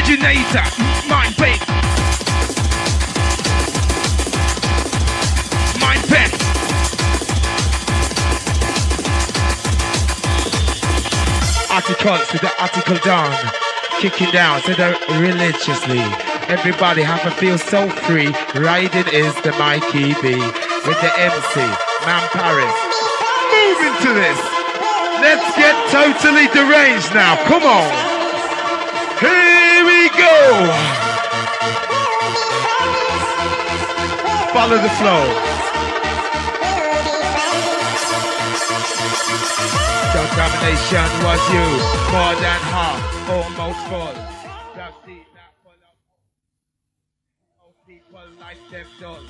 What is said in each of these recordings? originator, mind bait. Mind bait. Article to the article down, kicking down to the religiously. Everybody have to feel so free. Riding is the Mikey B with the MC, Man Parris. Move into this. Let's get totally deranged now. Come on. Here we go! Follow the flow. Domination was you, more than half, almost full. That seat that full of all people like them does.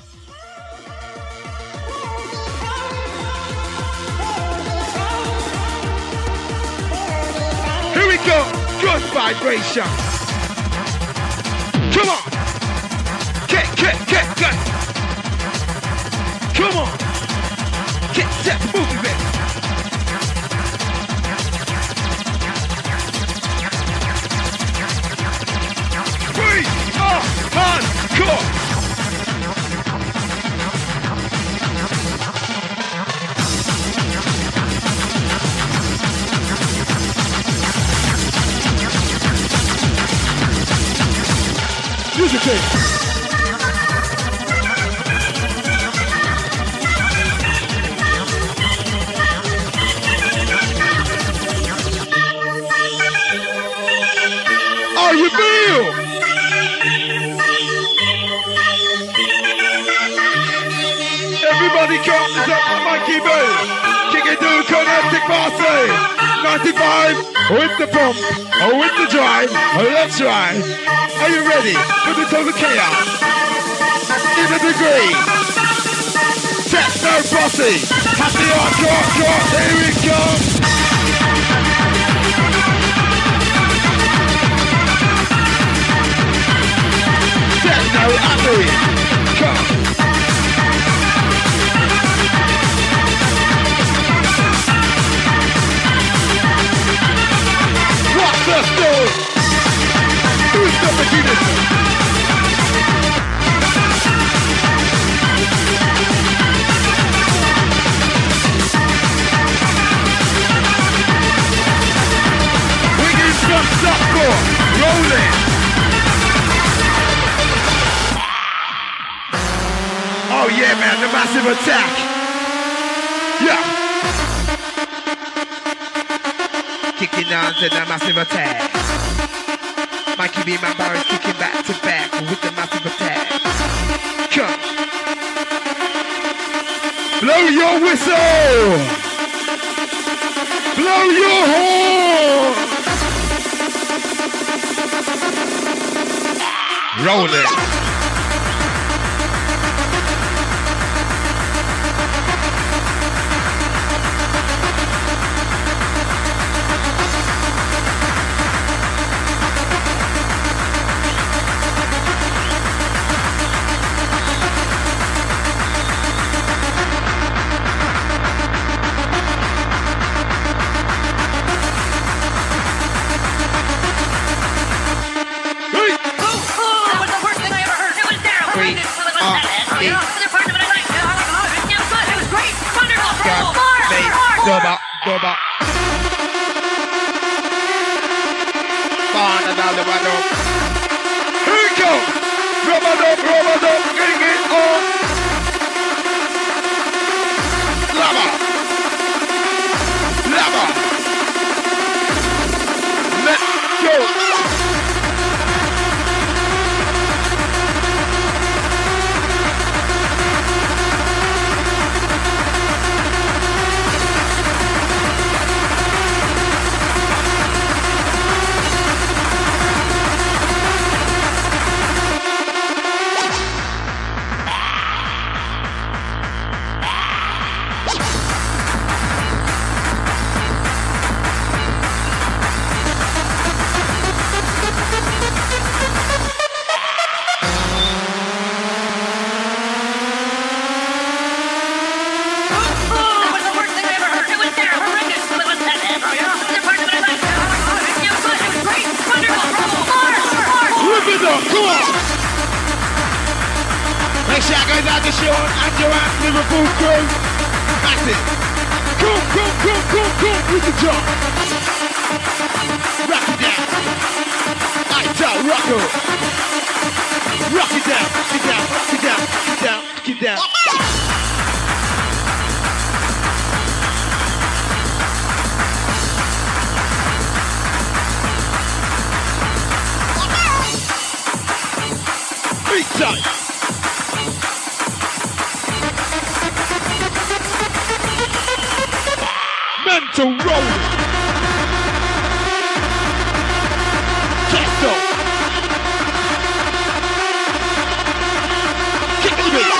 Here we go! Good vibration. Come on. Get, good. Come on. Get set, move it. Free, up, on, come. Use your tape. How you feel? Everybody comes up on my keyboard. Kicking through Connetic Marseille. 95 with the pump, with the drive. Let's try. Are you ready for the total chaos? In a degree. Techno bossy. Happy hardcore. Here we go. Techno happy. Come. What's the story? Who's the beginning? We need some stuff for rolling. Oh yeah, man, the massive attack. Yeah. Kicking on to the massive attack. Mikey B, Man Parris kicking back to back with the massive attack. Come. Blow your whistle. Blow your horn. Roll it. Go back. Fine, another one up. Here we go. Rub it up, getting it on. Lava. Let's go. come on! Make sure I go down to Sean and Joanne, Liverpool crew. That's it. Come with the job. Rock it down. I don't rock it. Rock it down, rock it down, rock it down, rock it down, rock it down. Big time! Mental rolling! Chest up! Kick the beat!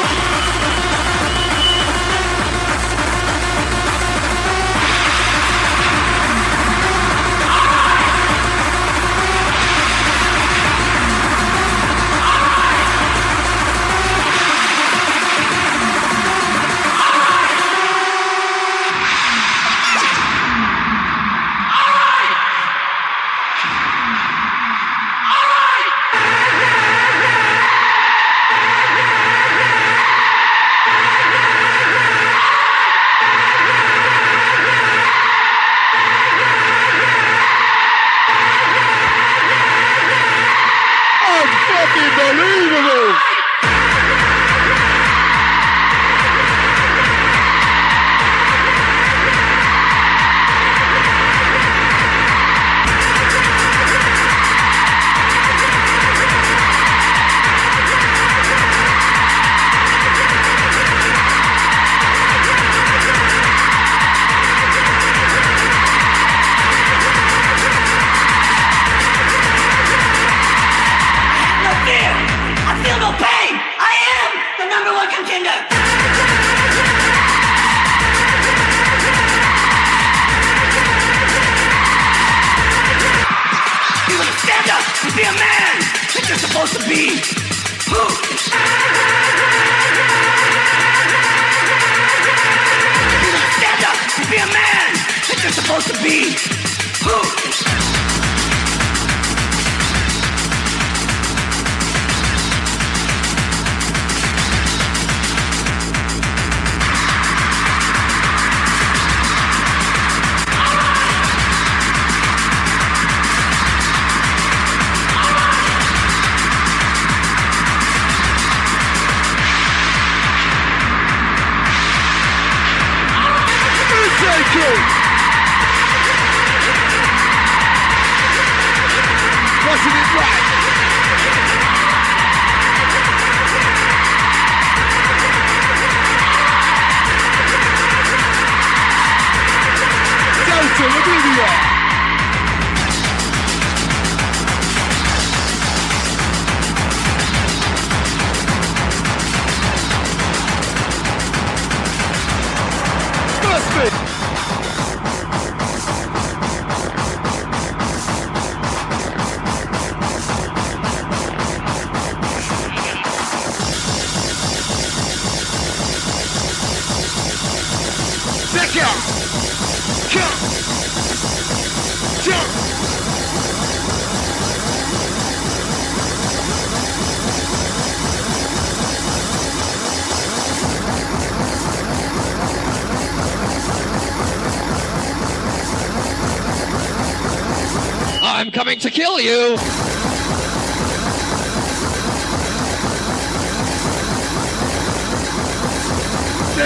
To kill you. They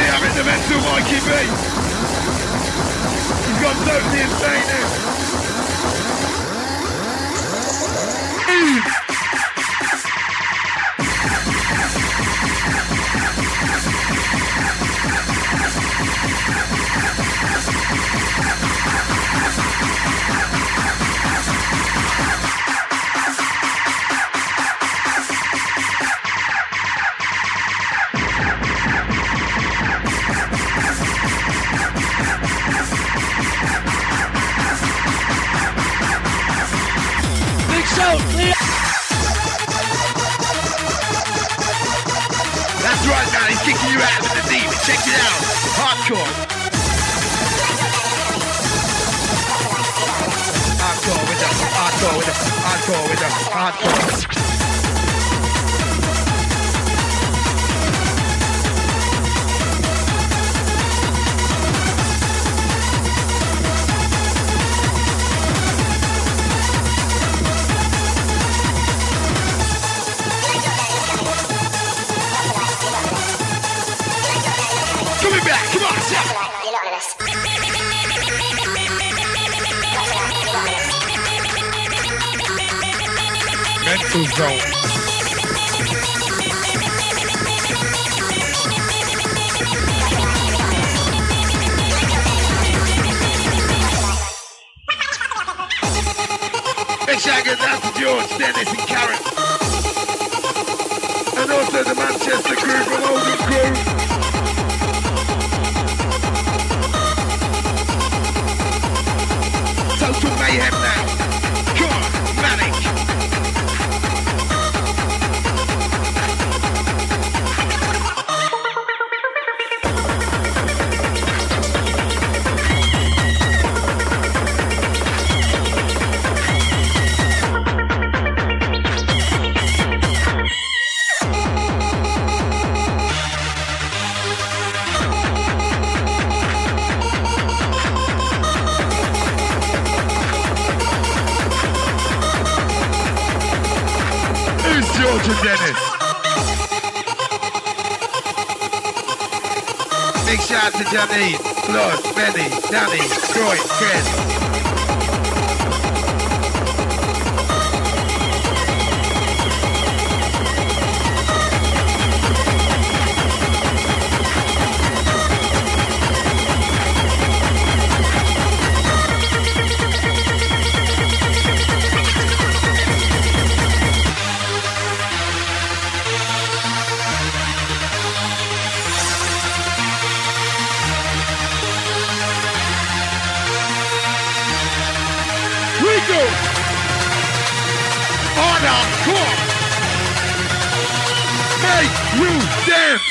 haven't the mental Mikey B. He's gone totally insane now. That's right, man, he's kicking you out with the demon. Check it out. Hardcore. Hardcore with us. Hardcore with us. Hardcore with us. Hardcore. Mental zone. Shaggers, that's George, Dennis and Karen. And also the Manchester crew from Olden Crew. Total mayhem now. Come on, manic. George and Dennis. Big shout out to Janine, Flood, Benny, Danny, Troy, Chris. You dance!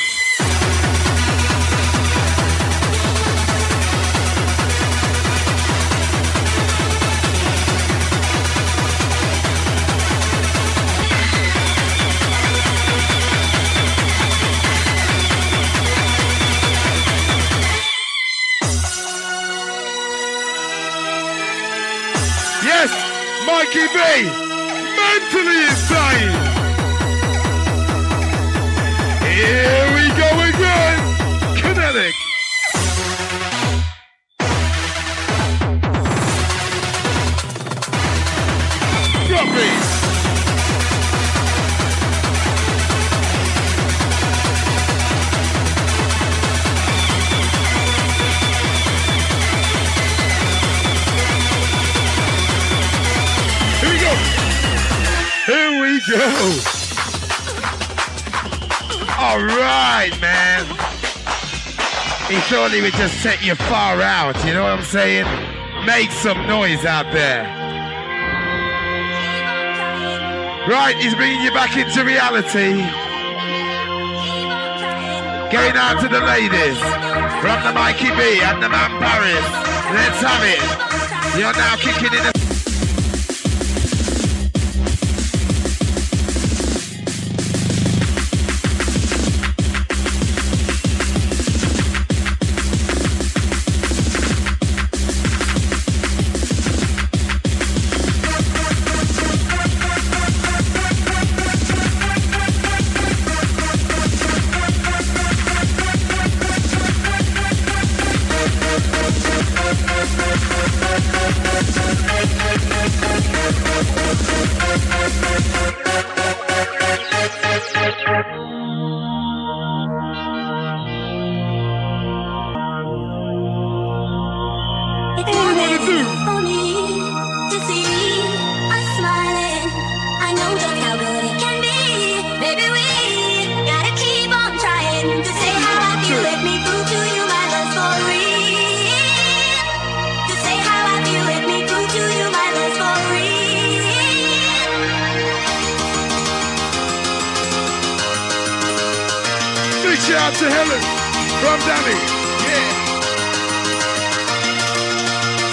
Yes, Mikey B, mentally insane! Here we go again! Connetic! Rubbies! Here we go! Here we go! All right, man. He thought he would just set you far out, you know what I'm saying? Make some noise out there. Right, he's bringing you back into reality. Going out to the ladies. From the Mikey B and the Man Parris. Let's have it. You're now kicking in the... Shout out to Helen from Danny. Yeah.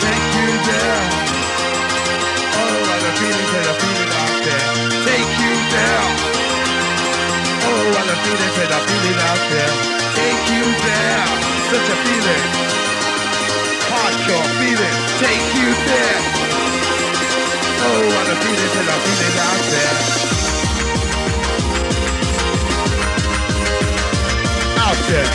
Take you down. Oh, and the feeling that I feel it out there. Take you down. Oh, and the feeling that I feel it out there. Take you down. Such a feeling. Hardcore feeling. Take you there. Oh, and the feeling that I feel it out there. Out there.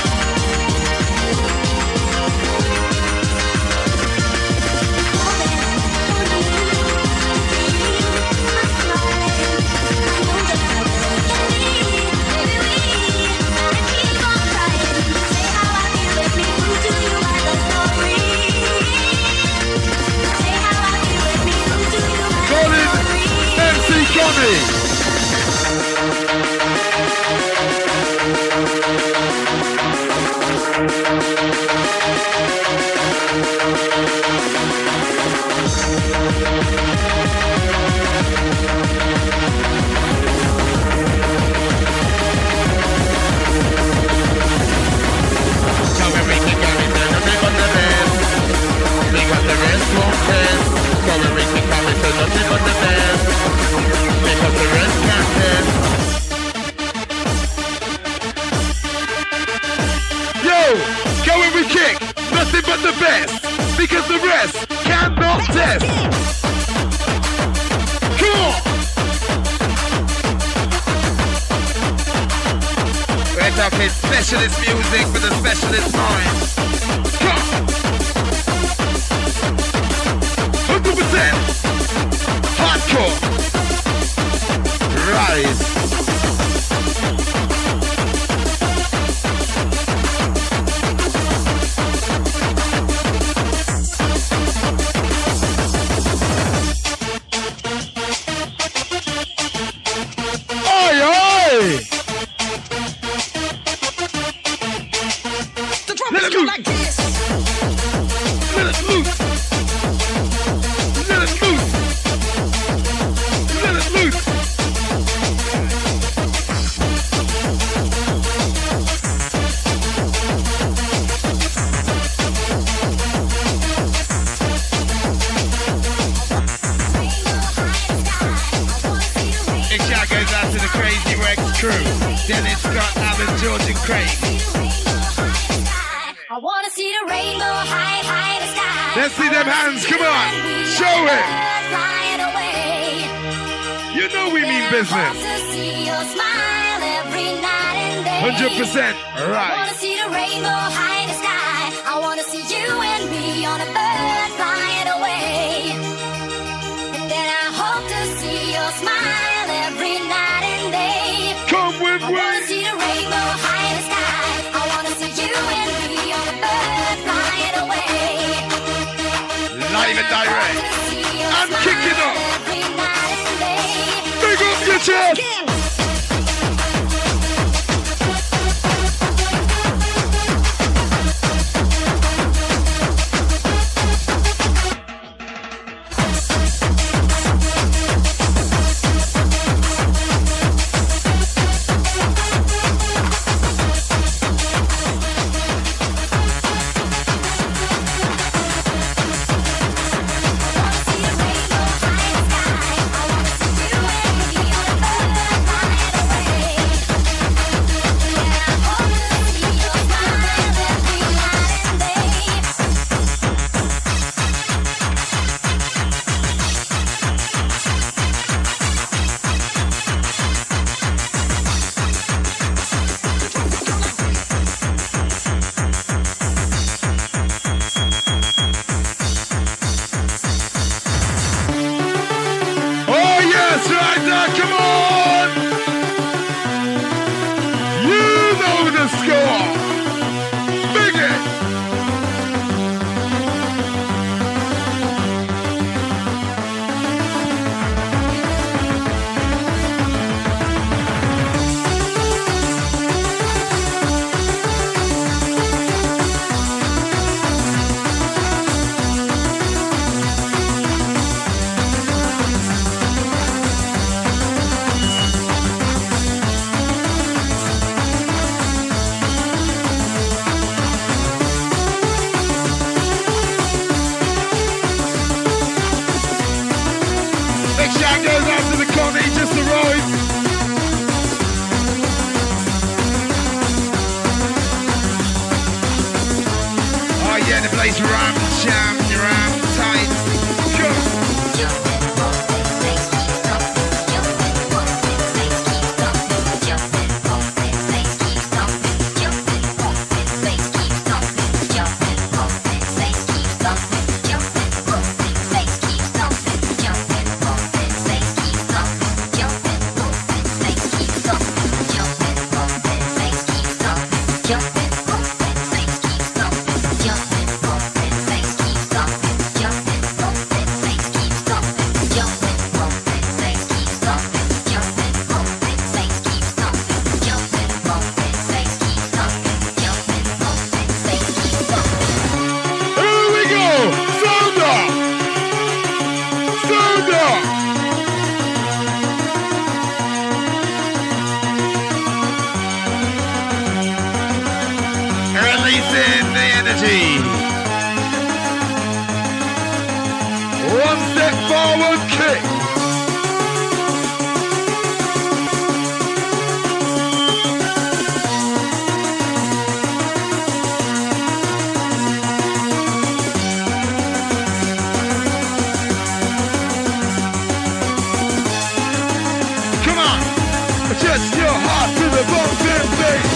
Bless your heart to the bones and face.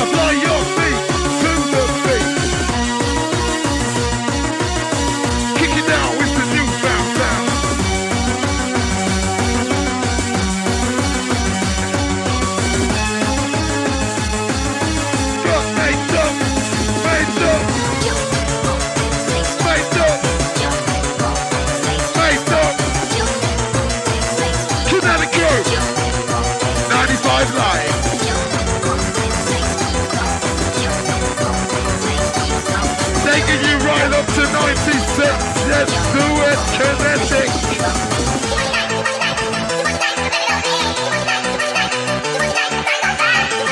Apply your feet to the face. Kick it down with the newfound sound. Just face up, face up, face up, face up. Connetic 95 Live. Taking you right up to 96. Let's do it, Connetic.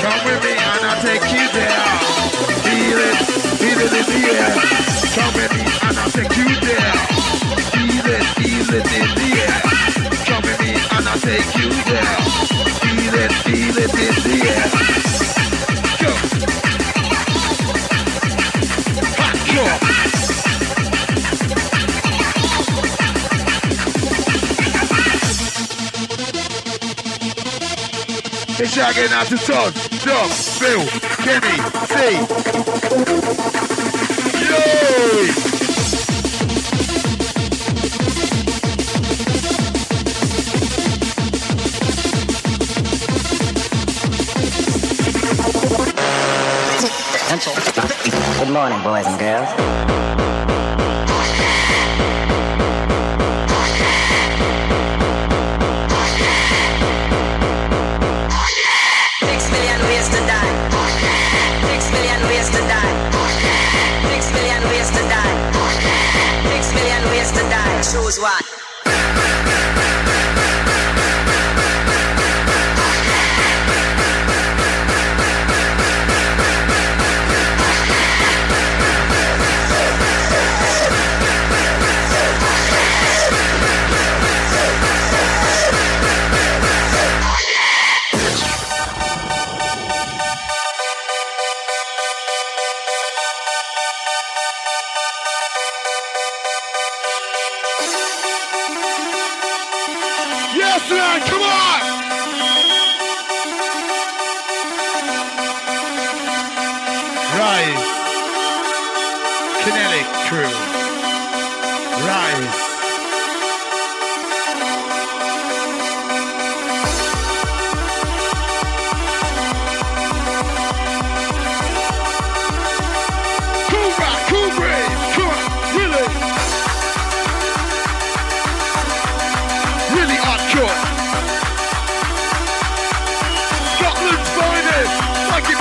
Come with me and I'll take you there. Feel it in the air. Come with me and I'll take you there. Feel it in the air. Come with me and I'll take you there. Feel it in the air. Go. Hardcore. They're shagging out to Todd, Doc, Phil, Kenny, C. Yay! Good morning, boys and girls. $6 million ways to die. $6 million ways to die. $6 million ways to die. Choose one.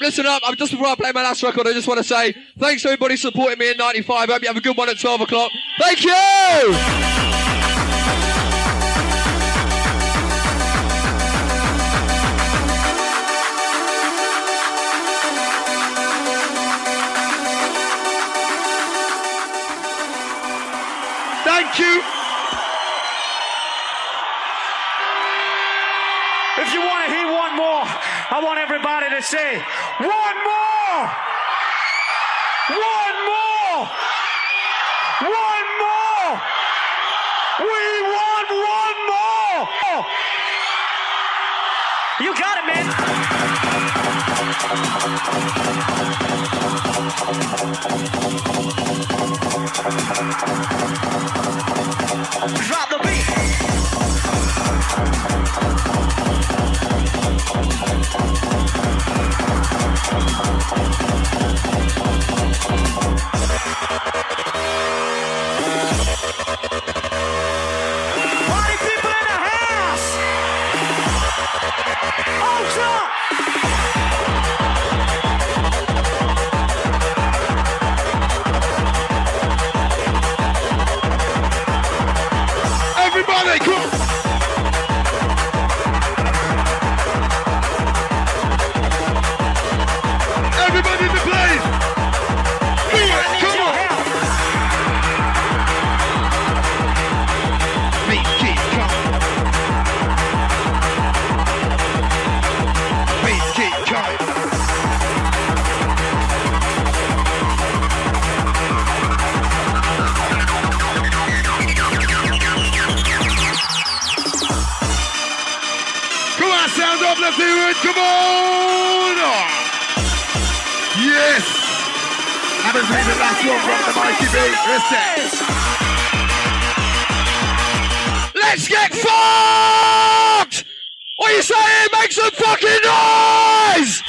Listen up, just before I play my last record, I just want to say thanks to everybody supporting me in 95. Hope you have a good one at 12 o'clock. Thank you! I want everybody to say, one more! One more! One more! We want one more! You got it, man! Stewart, come on! Yes! And this is the last one from the Mighty Big Reset. Let's get fucked! What are you saying? Make some fucking noise!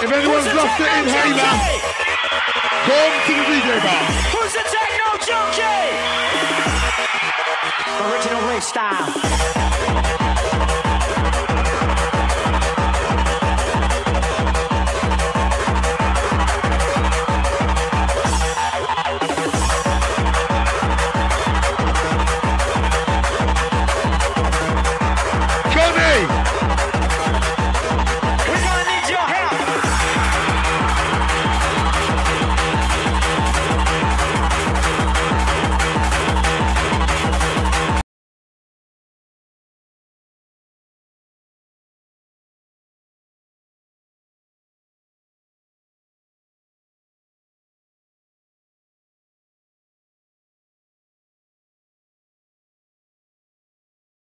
If anyone's lost their inhaler, come to the DJ bar. Who's the techno junkie? Original rave style.